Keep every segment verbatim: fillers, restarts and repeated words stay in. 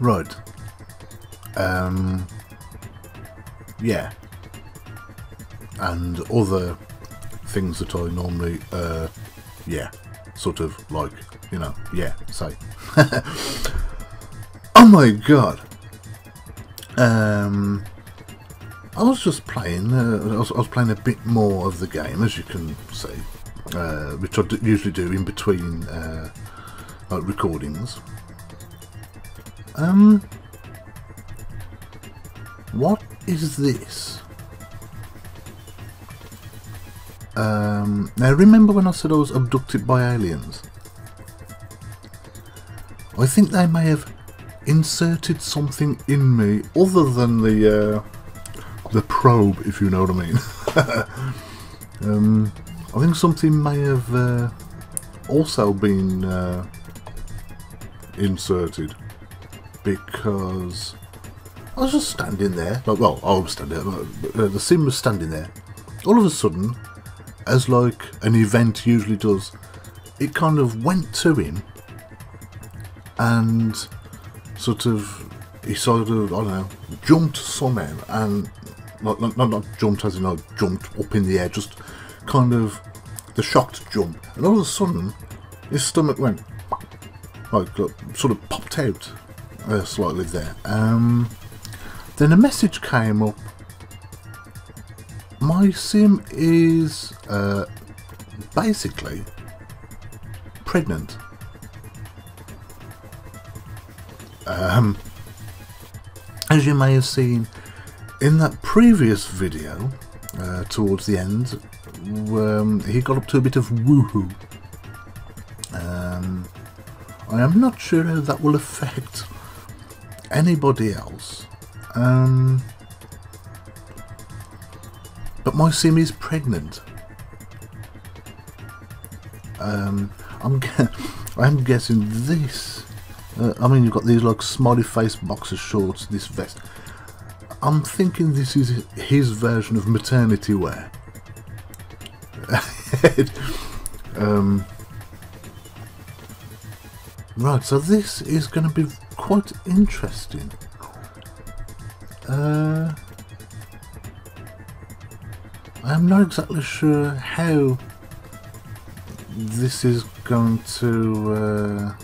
Right. Um, yeah. And other things that I normally, uh, yeah, sort of like, you know, yeah, say. Oh my god. Um, I was just playing, uh, I, was, I was playing a bit more of the game, as you can see, uh, which I d usually do in between uh, like recordings. Um, what is this? Um, now remember when I said I was abducted by aliens? I think they may have inserted something in me other than the uh, the probe, if you know what I mean. um, I think something may have uh, also been uh, inserted, because I was just standing there, like, well, I was standing there, but, uh, the sim was standing there. All of a sudden, as like an event usually does, it kind of went to him, and sort of, he sort of, I don't know, jumped somehow, and not, not, not jumped as in I jumped up in the air, just kind of the shocked jump, and all of a sudden, his stomach went, like, sort of popped out. Uh, slightly there. Um, then a message came up. My sim is uh, basically pregnant. Um, as you may have seen in that previous video, uh, towards the end, um, he got up to a bit of woohoo. Um, I am not sure how that will affect anybody else, um, but my sim is pregnant. Um, I'm, I'm guessing this. Uh, I mean, you've got these like smiley face boxer shorts, this vest. I'm thinking this is his version of maternity wear. um, right, so this is going to be quite interesting. Uh, I'm not exactly sure how this is going to uh,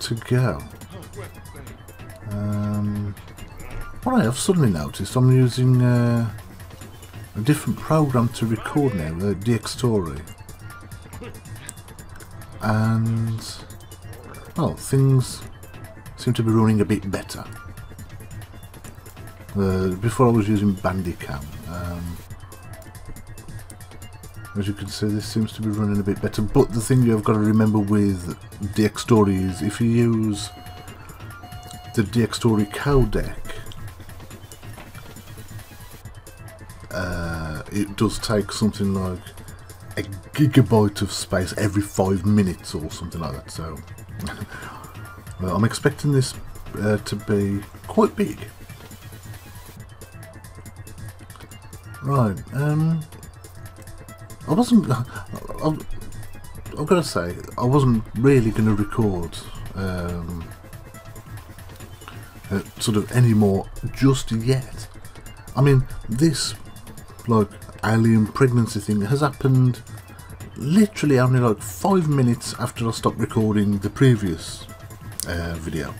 to go. Um, what I have suddenly noticed, I'm using uh, a different program to record now, uh, Dxtory. And, well, things seem to be running a bit better. Uh, before I was using Bandicam. Um, as you can see, this seems to be running a bit better, but the thing you've got to remember with Dxtory is if you use the Dxtory codec, uh, it does take something like a gigabyte of space every five minutes or something like that, so well, I'm expecting this uh, to be quite big. Right, um, I wasn't, I, I, I've got to say, I wasn't really going to record um, uh, sort of anymore just yet. I mean, this, like, alien pregnancy thing has happened literally only like five minutes after I stopped recording the previous uh, video.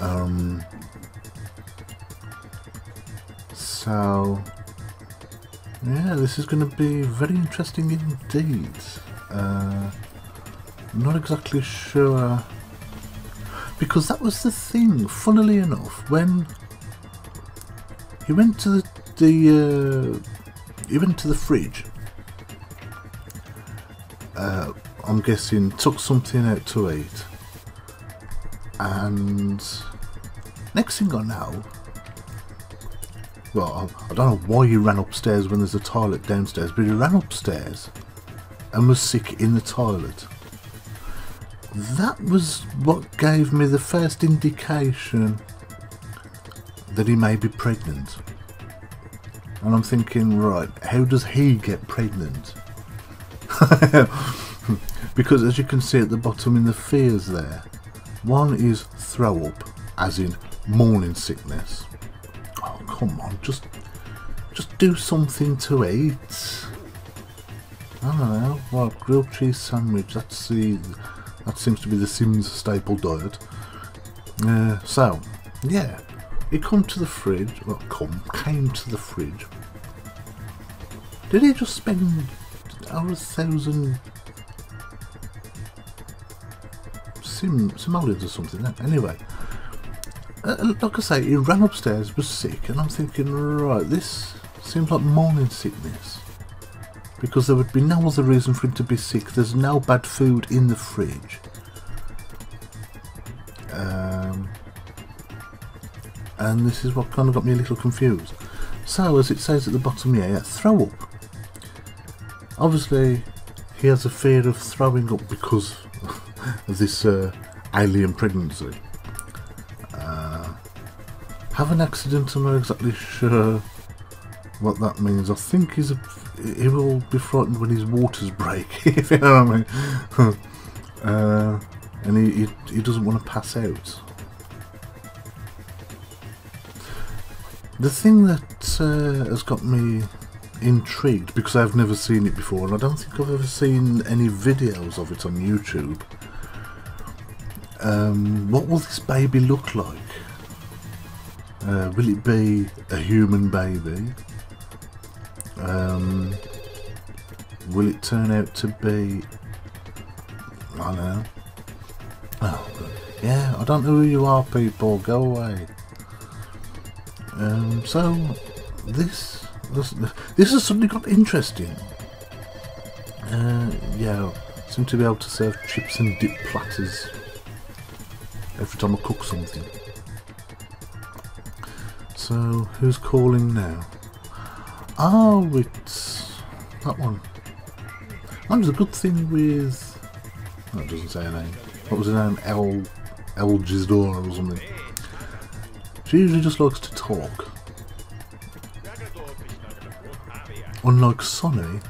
Um, so yeah, this is going to be very interesting indeed. Uh, I'm not exactly sure, because that was the thing, funnily enough, when he went to the, the uh, he went to the fridge, uh, I'm guessing took something out to eat, and next thing I know, well, I, I don't know why he ran upstairs when there's a toilet downstairs, but he ran upstairs and was sick in the toilet. That was what gave me the first indication that he may be pregnant. And I'm thinking, right, how does he get pregnant? Because as you can see at the bottom in the fears there, one is throw up, as in morning sickness. Oh, come on, just just do something to eat. I don't know, well, grilled cheese sandwich, that's the, that seems to be the Sims staple diet. Uh, so, yeah, he come to the fridge, well, come, came to the fridge. Did he just spend over a thousand Sim, simoleons or something? No, anyway, uh, like I say, he ran upstairs, was sick, and I'm thinking, right, this seems like morning sickness. Because there would be no other reason for him to be sick. There's no bad food in the fridge. Um, and this is what kind of got me a little confused. So, as it says at the bottom here, yeah, throw up. Obviously, he has a fear of throwing up because of this uh, alien pregnancy. Uh, have an accident, I'm not exactly sure what that means. I think he's a... he will be frightened when his waters break, if you know what I mean. uh, and he, he, he doesn't want to pass out. The thing that uh, has got me intrigued, because I've never seen it before, and I don't think I've ever seen any videos of it on YouTube, um, what will this baby look like? Uh, will it be a human baby? Um, will it turn out to be, I don't know, oh, yeah, I don't know who you are, people, go away. Um, so, this, this, this has suddenly got interesting. Uh, yeah, I seem to be able to serve chips and dip platters every time I cook something. So, who's calling now? Oh, it's that one. That was a good thing with... no, it doesn't say her name. What was her name? El... El Gizdor or something. She usually just likes to talk. Unlike Sonny,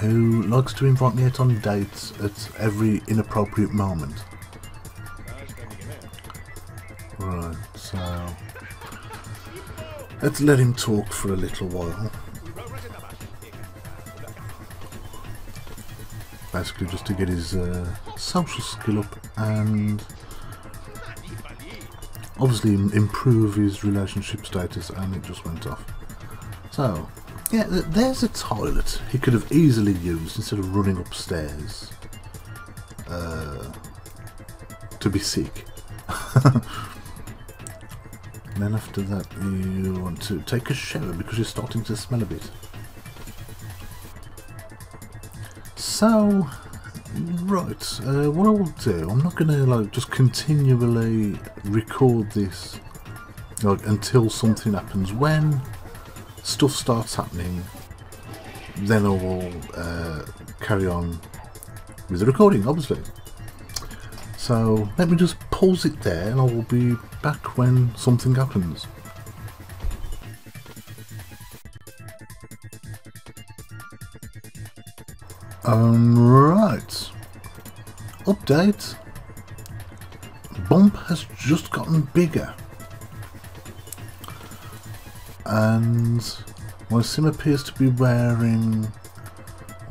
who likes to invite me out on dates at every inappropriate moment. Right, so... let's let him talk for a little while. Basically just to get his uh, social skill up and obviously improve his relationship status, and it just went off. So, yeah, th there's a toilet he could have easily used instead of running upstairs uh, to be sick. And then after that you want to take a shower because you're starting to smell a bit. So, right, uh, what I will do, I'm not going to like just continually record this like until something happens. When stuff starts happening, then I will uh, carry on with the recording, obviously. So let me just pause it there and I will be back when something happens. Um, right. Update. Bump has just gotten bigger. And my sim appears to be wearing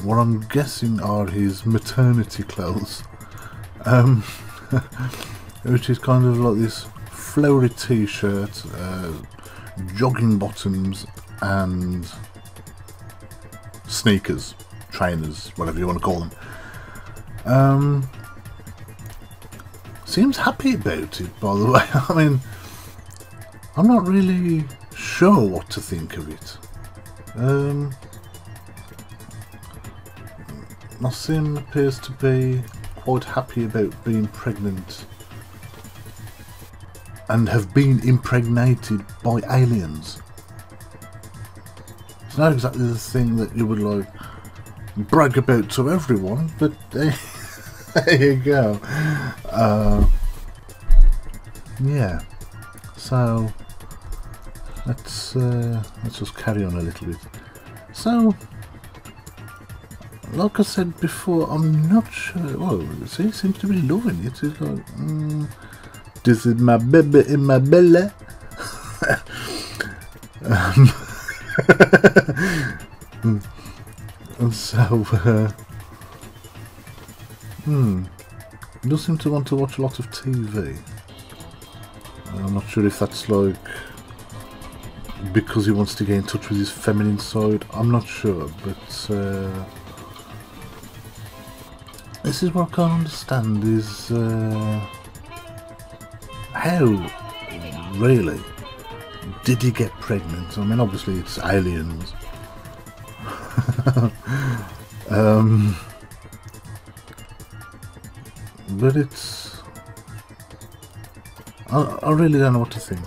what I'm guessing are his maternity clothes. Um, which is kind of like this flowery t-shirt, uh, jogging bottoms and sneakers, trainers, whatever you want to call them. Um, seems happy about it, by the way. I mean, I'm not really sure what to think of it. Um, my sim appears to be quite happy about being pregnant and have been impregnated by aliens. It's not exactly the thing that you would like brag about to everyone, but there, there you go. Uh, yeah, so let's uh, let's just carry on a little bit. So like I said before, I'm not sure. Oh, see, it seems to be loving it. It's like, mm, this is my baby in my belly. um, and so, uh, hmm, it does seem to want to watch a lot of T V. I'm not sure if that's like because he wants to get in touch with his feminine side. I'm not sure, but uh, this is what I can't understand is uh, how really did he get pregnant? I mean, obviously it's aliens. um, but it's... I, I really don't know what to think.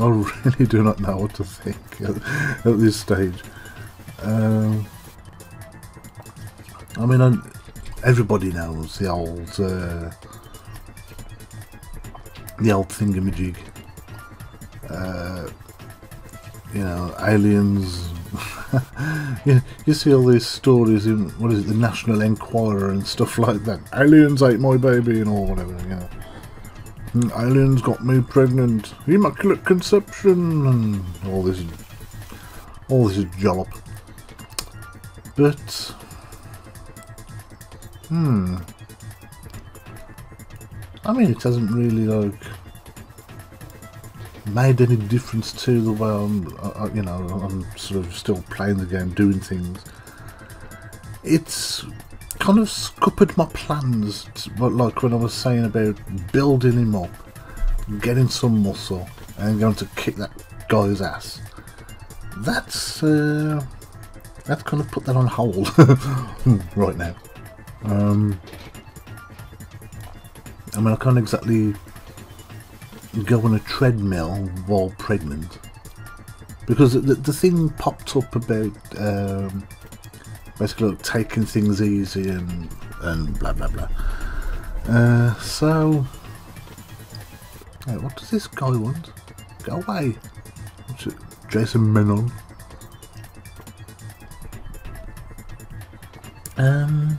I really do not know what to think at, at this stage. Um, I mean, I, everybody knows the old, uh, the old thingamajig. Uh, you know, aliens. you, you see all these stories in what is it, the National Enquirer and stuff like that. Aliens ate my baby and all whatever. You know. Aliens got me pregnant. Immaculate conception and all this, all this is jollop. But hmm, I mean, it hasn't really like made any difference to the way I'm, I, you know, I'm sort of still playing the game, doing things. It's kind of scuppered my plans, like when I was saying about building him up, getting some muscle, and going to kick that guy's ass. That's uh, that's kind of put that on hold right now. Um, I mean, I can't exactly go on a treadmill while pregnant because the, the thing popped up about. Um, Basically, like, taking things easy and and blah blah blah. Uh, so, hey, what does this guy want? Go away! What's it? Jason Menon. Um.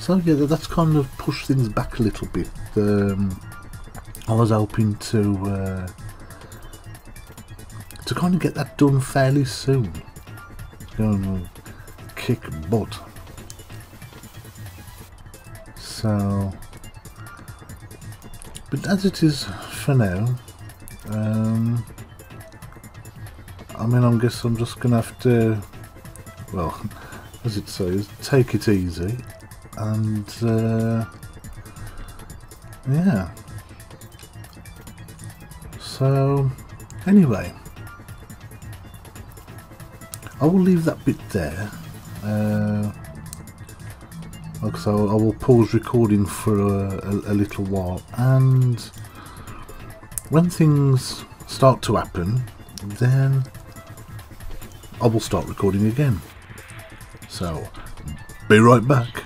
So yeah, that's kind of pushed things back a little bit. Um, I was hoping to uh, to kind of get that done fairly soon. Gonna kick butt. So, but as it is for now, um, I mean, I guess I'm just gonna have to, well, as it says, take it easy, and uh, yeah. So, anyway. I will leave that bit there. Uh, like so, I will pause recording for a, a, a little while, and when things start to happen, then I will start recording again. So, be right back.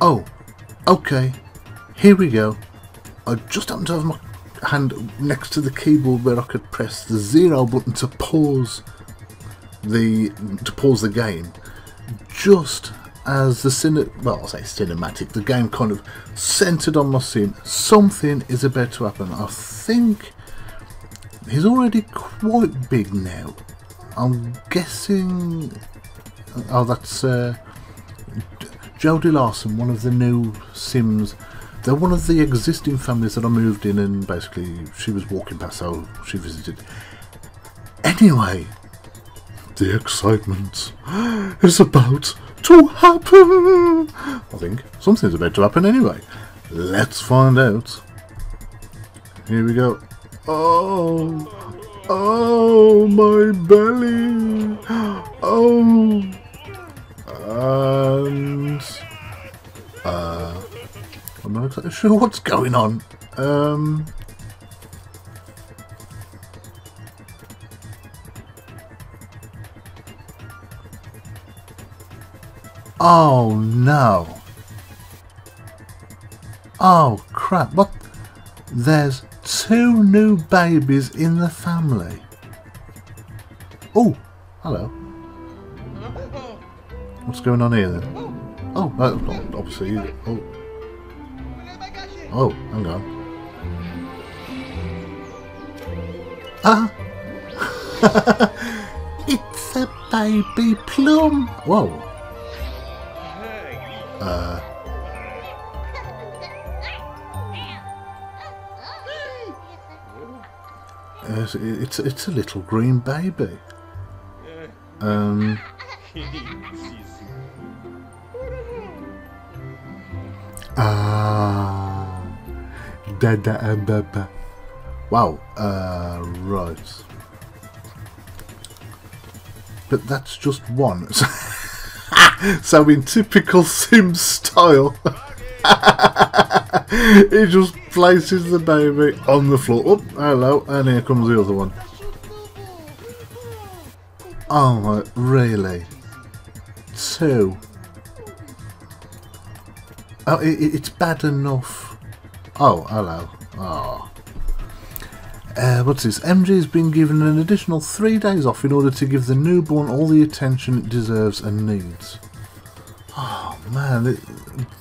Oh, okay, here we go. I just happened to have my hand next to the keyboard where I could press the zero button to pause the to pause the game just as the cine well I say cinematic the game kind of centered on my scene. Something is about to happen. I think he's already quite big now. I'm guessing oh that's uh, Jody Larson, one of the new Sims. They're one of the existing families that I moved in, and basically she was walking past, so she visited. Anyway, the excitement is about to happen. I think something's about to happen anyway. Let's find out. Here we go. Oh, oh, my belly. Oh, and uh. I'm not exactly sure what's going on. Um, oh no! Oh crap! What? There's two new babies in the family. Oh, hello. What's going on here then? Oh, no, not obviously. Oh. Oh, hang on. Ah! It's a baby plum! Whoa. Uh. It's, it's, it's a little green baby. Um. Ah, Dada and Baba. Wow. Uh, right. But that's just one. So in typical Sims style, he just places the baby on the floor. Oh, hello, and here comes the other one. Oh my, really? Two. Oh, it, it's bad enough. Oh, hello. Oh. Uh, what's this? M J has been given an additional three days off in order to give the newborn all the attention it deserves and needs. Oh man,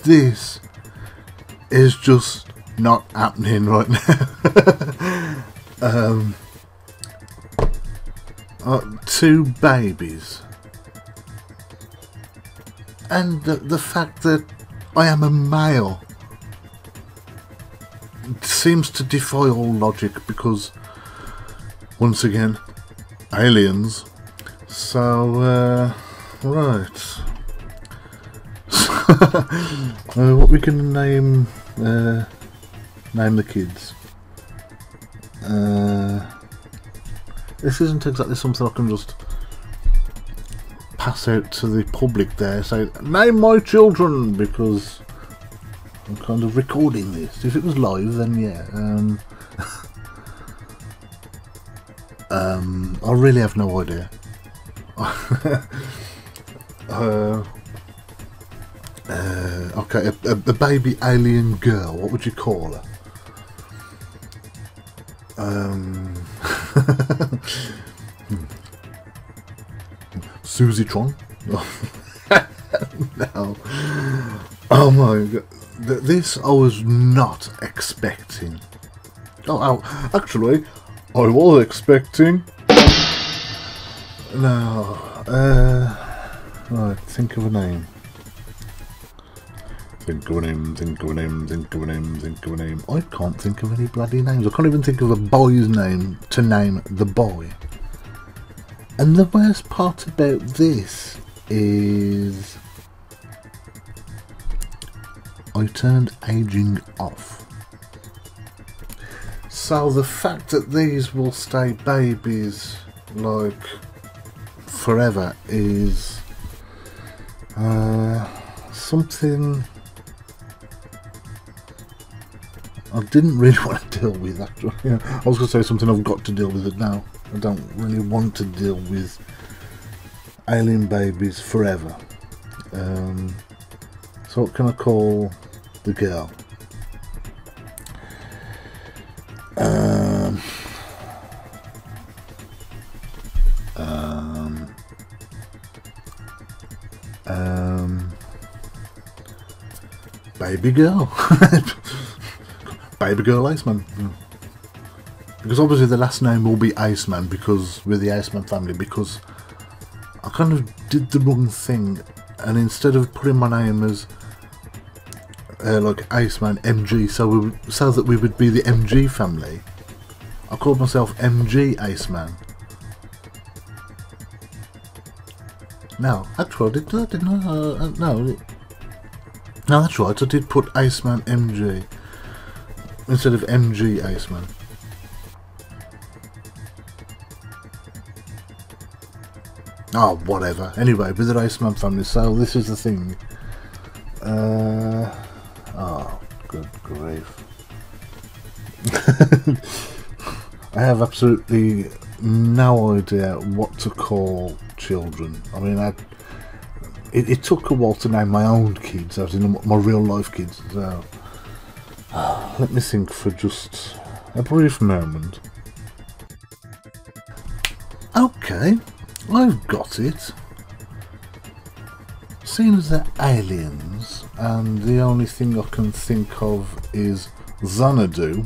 this is just not happening right now. um, uh, two babies. And the, the fact that I am a male seems to defy all logic because, once again, aliens. So, uh, right. uh, what we can name uh, name the kids. Uh, this isn't exactly something I can just pass out to the public there, say name my children, because I'm kind of recording this. If it was live, then yeah. Um, um, I really have no idea. uh, Uh, okay, a, a, a baby alien girl. What would you call her? Um, Susie Tron? No. Oh my god. This I was not expecting. Oh, ow. Actually, I was expecting. No. Uh, right, think of a name. Think of a name, think of a name, think of a name, think of a name. I can't think of any bloody names. I can't even think of a boy's name to name the boy. And the worst part about this is I turned aging off. So the fact that these will stay babies like forever is uh, something I didn't really want to deal with, actually. Yeah, I was going to say something I've got to deal with it now. I don't really want to deal with alien babies forever. Um, so what can I call the girl? Um, um, um, baby girl. Baby girl Iceman. Mm. Because obviously the last name will be Iceman, because we're the Iceman family, because I kind of did the wrong thing, and instead of putting my name as uh, like Iceman M G, so we would, so that we would be the M G family, I called myself M G Iceman. No, actually I did that, didn't I? Uh, no. No, that's right, I did put Iceman M G. Instead of M G Iceman. Oh, whatever. Anyway, with the Iceman family, so this is the thing. Uh, oh, good grief. I have absolutely no idea what to call children. I mean, I, it, it took a while to name my own kids, as in my real life kids, so. Let me think for just a brief moment. Okay, I've got it. Seeing as they're aliens, and the only thing I can think of is Xanadu,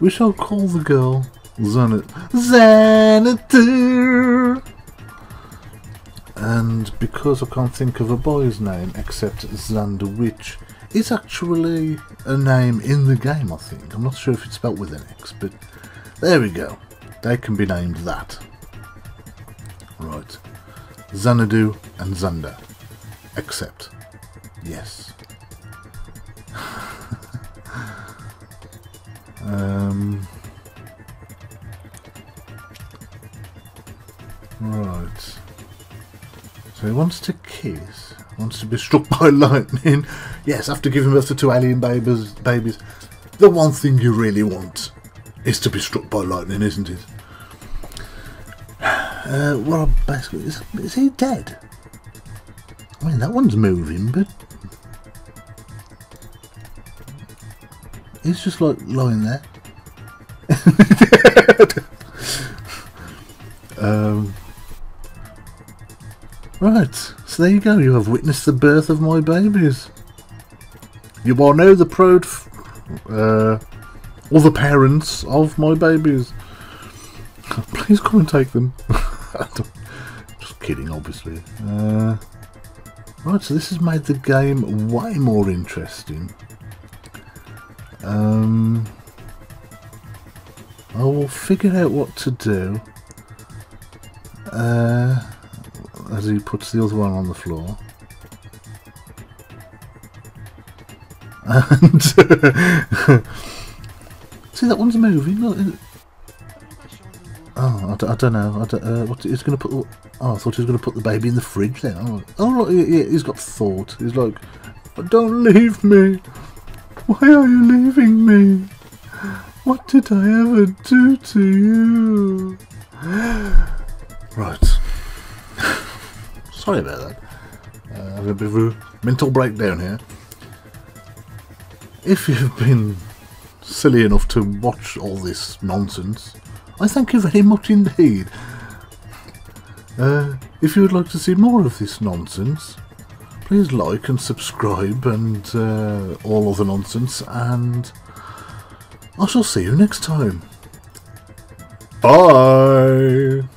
we shall call the girl Xanadu. Xanadu! And because I can't think of a boy's name except Xanderwitch, it's actually a name in the game, I think. I'm not sure if it's spelled with an X, but there we go. They can be named that. Right. Xanadu and Xander. Except. Yes. um. Right. So he wants to kiss. Wants to be struck by lightning. Yes, after giving birth to two alien babies, babies. The one thing you really want is to be struck by lightning, isn't it? Uh, well, basically, is, is he dead? I mean, that one's moving, but he's just like lying there. um, right, so there you go. You have witnessed the birth of my babies. You all know the proud, f uh, all the parents of my babies. Please come and take them. Just kidding, obviously. Uh, right, so this has made the game way more interesting. Um, I will figure out what to do. Uh, as he puts the other one on the floor. And see, that one's moving. Look, oh, I, d I don't know. I don't, uh, what, he's going to put. Oh, I thought he was going to put the baby in the fridge. Then, oh, oh look, he, he's got thought. He's like, "Don't leave me. Why are you leaving me? What did I ever do to you?" Right. Sorry about that. Uh, having a bit of a mental breakdown here. If you've been silly enough to watch all this nonsense, I thank you very much indeed. Uh, if you would like to see more of this nonsense, please like and subscribe and uh, all other nonsense, and I shall see you next time. Bye!